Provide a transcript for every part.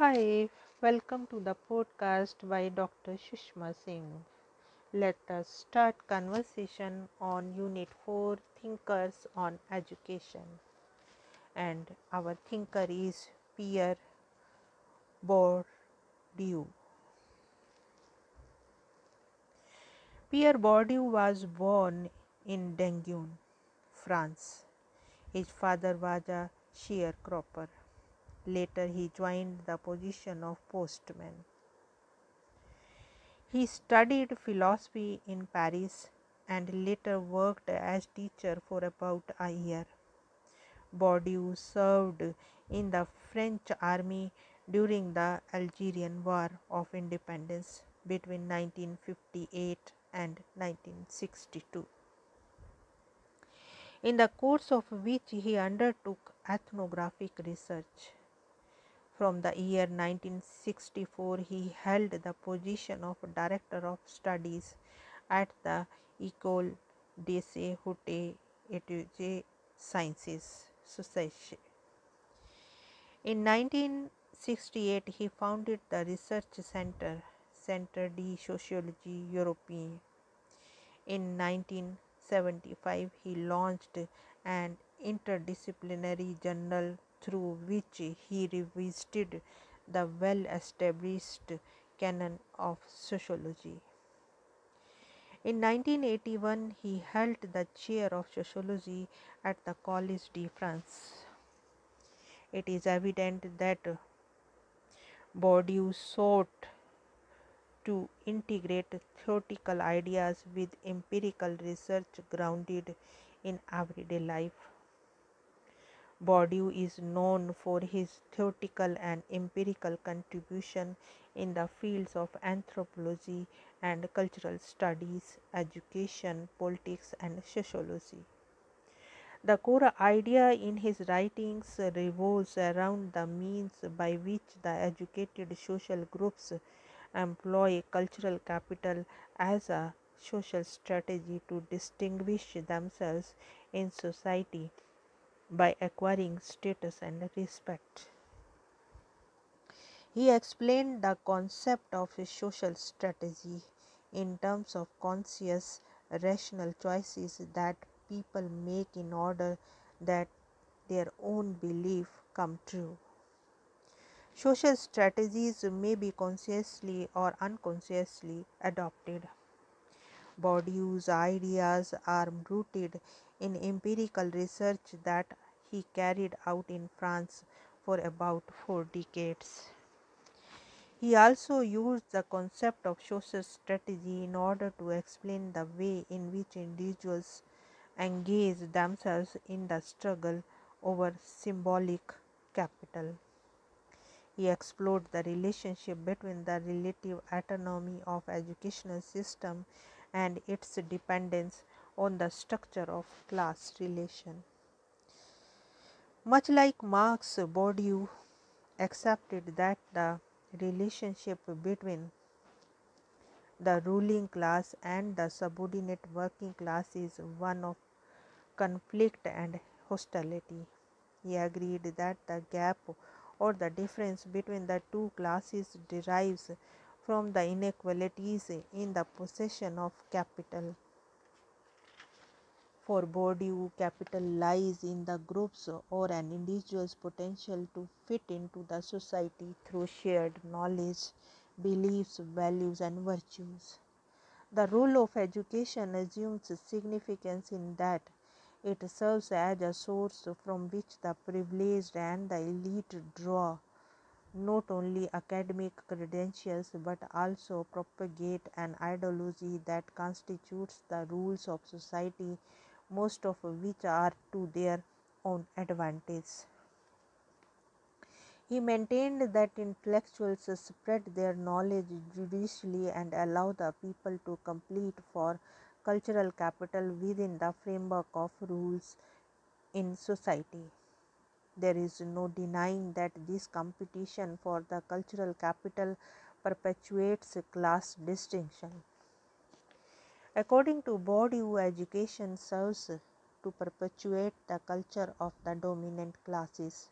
Hi, welcome to the podcast by Dr. Sushma Singh. Let us start conversation on Unit 4, Thinkers on Education. And our thinker is Pierre Bourdieu. Pierre Bourdieu was born in Dangoun, France. His father was a sharecropper. Later, he joined the position of postman. He studied philosophy in Paris and later worked as teacher for about a year. Bourdieu served in the French army during the Algerian War of Independence between 1958 and 1962. In the course of which he undertook ethnographic research. From the year 1964, he held the position of Director of Studies at the Ecole des Hautes Etudes Sciences Sociales. In 1968, he founded the research center, Centre de Sociologie Européenne. In 1975, he launched an interdisciplinary journal through which he revisited the well-established canon of sociology. In 1981, he held the chair of sociology at the College de France. It is evident that Bourdieu sought to integrate theoretical ideas with empirical research grounded in everyday life. Bourdieu is known for his theoretical and empirical contribution in the fields of anthropology and cultural studies, education, politics, and sociology. The core idea in his writings revolves around the means by which the educated social groups employ cultural capital as a social strategy to distinguish themselves in society by acquiring status and respect. He explained the concept of a social strategy in terms of conscious, rational choices that people make in order that their own beliefs come true. Social strategies may be consciously or unconsciously adopted. Bourdieu's ideas are rooted in empirical research that he carried out in France for about 4 decades. He also used the concept of social strategy in order to explain the way in which individuals engage themselves in the struggle over symbolic capital. He explored the relationship between the relative autonomy of educational system and its dependence on the structure of class relation. Much like Marx, Bourdieu accepted that the relationship between the ruling class and the subordinate working class is one of conflict and hostility. He agreed that the gap or the difference between the two classes derives from the inequalities in the possession of capital. For Bourdieu, capital lies in the group's or an individual's potential to fit into the society through shared knowledge, beliefs, values, and virtues. The role of education assumes significance in that it serves as a source from which the privileged and the elite draw not only academic credentials but also propagate an ideology that constitutes the rules of society, most of which are to their own advantage. He maintained that intellectuals spread their knowledge judiciously and allow the people to compete for cultural capital within the framework of rules in society. There is no denying that this competition for the cultural capital perpetuates class distinction. According to Bourdieu, education serves to perpetuate the culture of the dominant classes.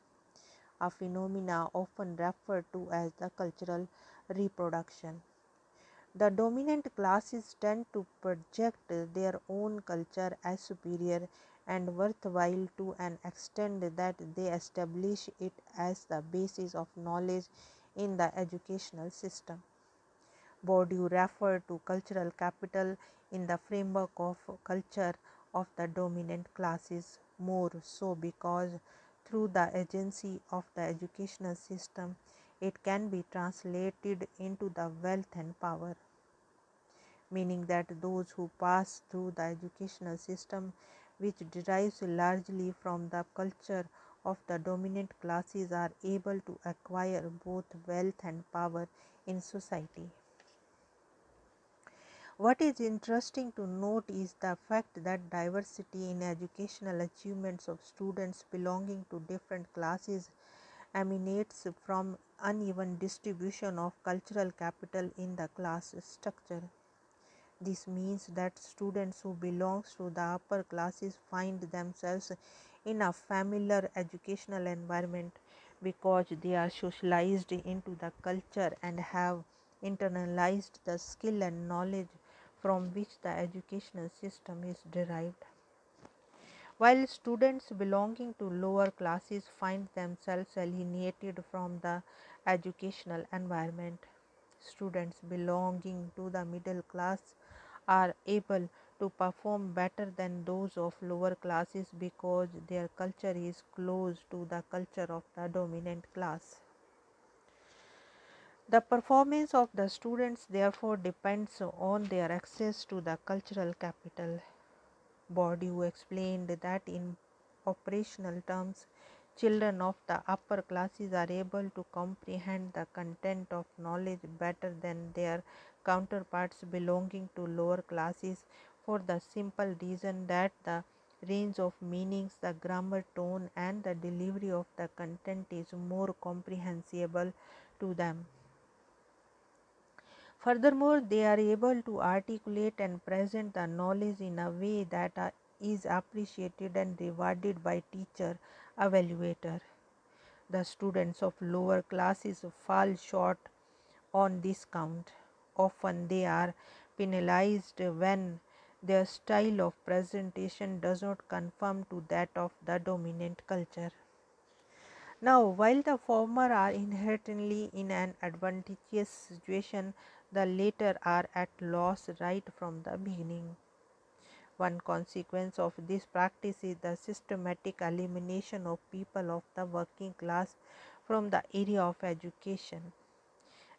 a phenomena often referred to as the cultural reproduction. The dominant classes tend to project their own culture as superior and worthwhile to an extent that they establish it as the basis of knowledge in the educational system. Bourdieu referred to cultural capital in the framework of culture of the dominant classes, more so because through the agency of the educational system, it can be translated into the wealth and power, meaning that those who pass through the educational system, which derives largely from the culture of the dominant classes, are able to acquire both wealth and power in society. What is interesting to note is the fact that diversity in educational achievements of students belonging to different classes emanates from uneven distribution of cultural capital in the class structure. This means that students who belong to the upper classes find themselves in a familiar educational environment because they are socialized into the culture and have internalized the skill and knowledge from which the educational system is derived, while students belonging to lower classes find themselves alienated from the educational environment. Students belonging to the middle class are able to perform better than those of lower classes because their culture is close to the culture of the dominant class. The performance of the students therefore depends on their access to the cultural capital. Bourdieu explained that in operational terms, children of the upper classes are able to comprehend the content of knowledge better than their counterparts belonging to lower classes, for the simple reason that the range of meanings, the grammar, tone, and the delivery of the content is more comprehensible to them. Furthermore, they are able to articulate and present the knowledge in a way that is appreciated and rewarded by teacher evaluator. The students of lower classes fall short on this count. Often they are penalized when their style of presentation does not conform to that of the dominant culture. Now, while the former are inherently in an advantageous situation, the latter are at loss right from the beginning. One consequence of this practice is the systematic elimination of people of the working class from the area of education.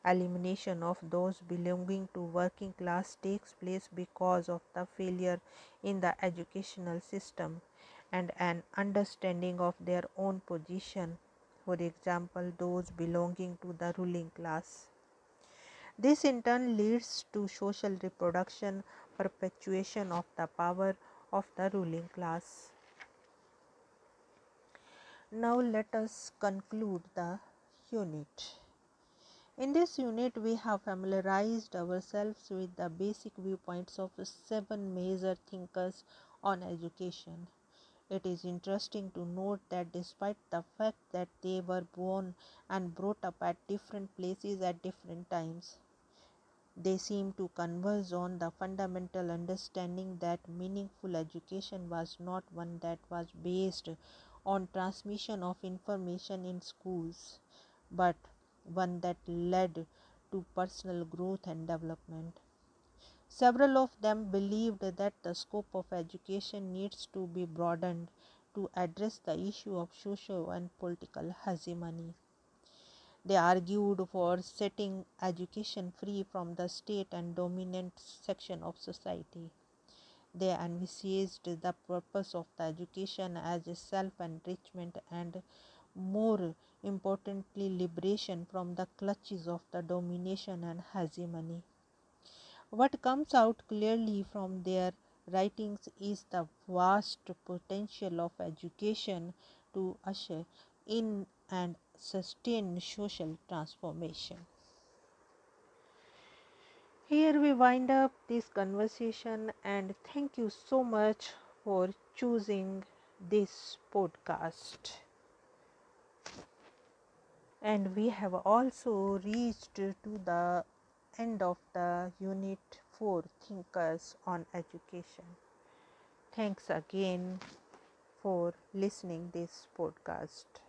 Elimination of those belonging to working class takes place because of the failure in the educational system and an understanding of their own position, for example, those belonging to the ruling class. This in turn leads to social reproduction, perpetuation of the power of the ruling class. Now let us conclude the unit. In this unit, we have familiarized ourselves with the basic viewpoints of 7 major thinkers on education. It is interesting to note that despite the fact that they were born and brought up at different places at different times, they seem to converge on the fundamental understanding that meaningful education was not one that was based on transmission of information in schools, but one that led to personal growth and development. Several of them believed that the scope of education needs to be broadened to address the issue of social and political hegemony. They argued for setting education free from the state and dominant section of society. They envisaged the purpose of the education as self-enrichment and, more importantly, liberation from the clutches of the domination and hegemony. What comes out clearly from their writings is the vast potential of education to usher in and sustain social transformation. Here we wind up this conversation, and thank you so much for choosing this podcast. And we have also reached to the end of the Unit 4 Thinkers on Education. Thanks again for listening this podcast.